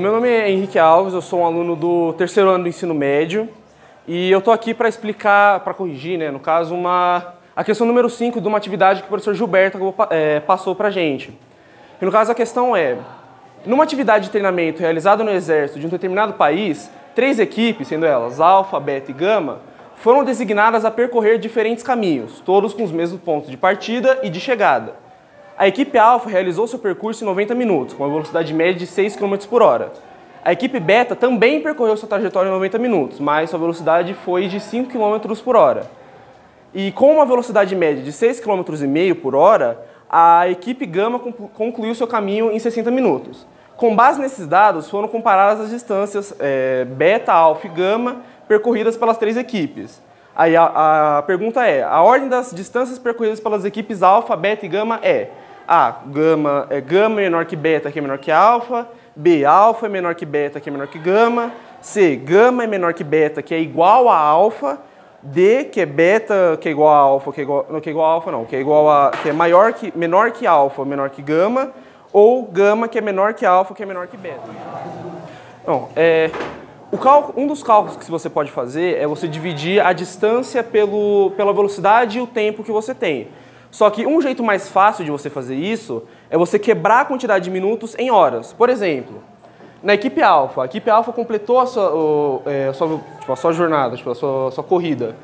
Meu nome é Henrique Alves, eu sou um aluno do terceiro ano do ensino médio e eu estou aqui para explicar, para corrigir, né, no caso, a questão número 5 de uma atividade que o professor Gilberto passou para a gente. E, no caso, a questão é, numa atividade de treinamento realizada no exército de um determinado país, 3 equipes, sendo elas alfa, beta e gama, foram designadas a percorrer diferentes caminhos, todos com os mesmos pontos de partida e de chegada. A equipe alfa realizou seu percurso em 90 minutos, com uma velocidade média de 6 km por hora. A equipe beta também percorreu sua trajetória em 90 minutos, mas sua velocidade foi de 5 km por hora. E com uma velocidade média de 6,5 km por hora, a equipe gama concluiu seu caminho em 60 minutos. Com base nesses dados, foram comparadas as distâncias beta, alfa e gama percorridas pelas 3 equipes. Aí a pergunta é, a ordem das distâncias percorridas pelas equipes alfa, beta e gama é... A, gama é menor que beta, que é menor que alfa. B, alfa é menor que beta, que é menor que gama. C, gama é menor que beta, que é igual a alfa. D, que é beta, que é igual a alfa, que é menor que alfa, menor que gama. Ou gama, que é menor que alfa, que é menor que beta. Bom, um dos cálculos que você pode fazer é você dividir a distância pela velocidade e o tempo que você tem. Só que um jeito mais fácil de você fazer isso é você quebrar a quantidade de minutos em horas. Por exemplo, na equipe alfa, a equipe alfa completou a sua jornada, a sua corrida,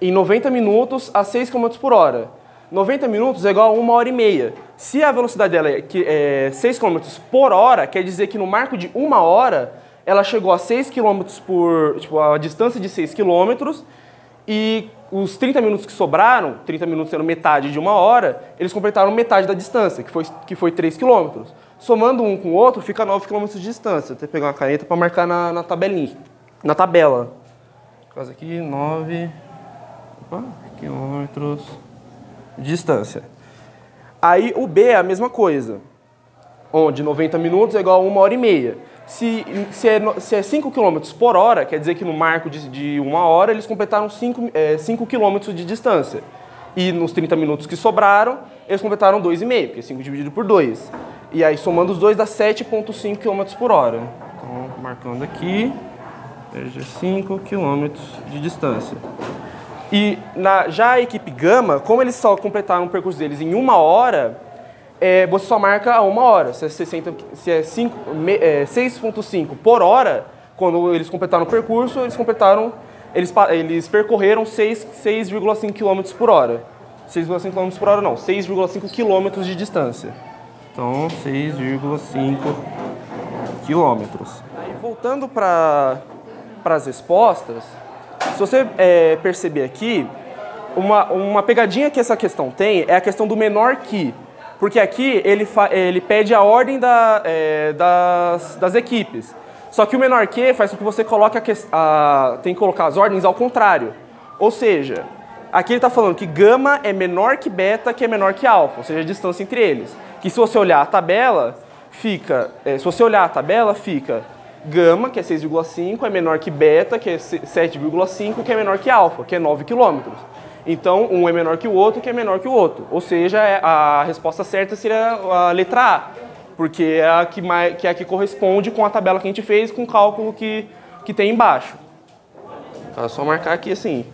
em 90 minutos a 6 km por hora. 90 minutos é igual a 1h30. Se a velocidade dela é 6 km por hora, quer dizer que no marco de 1 hora, ela chegou a 6 km a distância de 6 km, e os 30 minutos que sobraram, 30 minutos sendo metade de 1 hora, eles completaram metade da distância, que foi 3 km. Somando um com o outro, fica 9 km de distância. Vou até pegar uma caneta para marcar na tabela. Caso aqui, 9 km de distância. Aí o B é a mesma coisa, onde 90 minutos é igual a 1h30. Se é 5 km por hora, quer dizer que no marco de 1 hora eles completaram 5 km de distância. E nos 30 minutos que sobraram, eles completaram 2,5, porque é 5 dividido por 2. E aí, somando os dois, dá 7,5 km por hora. Então, marcando aqui, veja 5 km de distância. E já a equipe gama, como eles só completaram o percurso deles em 1 hora... você só marca a 1 hora. Se é 6,5 por hora, quando eles completaram o percurso, eles percorreram 6,5 km por hora. 6,5 km por hora não, 6,5 km de distância. Então, 6,5 km. Aí, voltando para as respostas, se você perceber aqui, uma pegadinha que essa questão tem é a questão do menor que. Porque aqui ele pede a ordem das equipes. Só que o menor que faz com que você coloque tem que colocar as ordens ao contrário. Ou seja, aqui ele está falando que gama é menor que beta, que é menor que alfa, ou seja, a distância entre eles. Que se você olhar a tabela, fica gama, que é 6,5, é menor que beta, que é 7,5, que é menor que alfa, que é 9 km. Então, um é menor que o outro, que é menor que o outro. Ou seja, a resposta certa seria a letra A, porque é a que corresponde com a tabela que a gente fez, com o cálculo que tem embaixo. É só marcar aqui assim.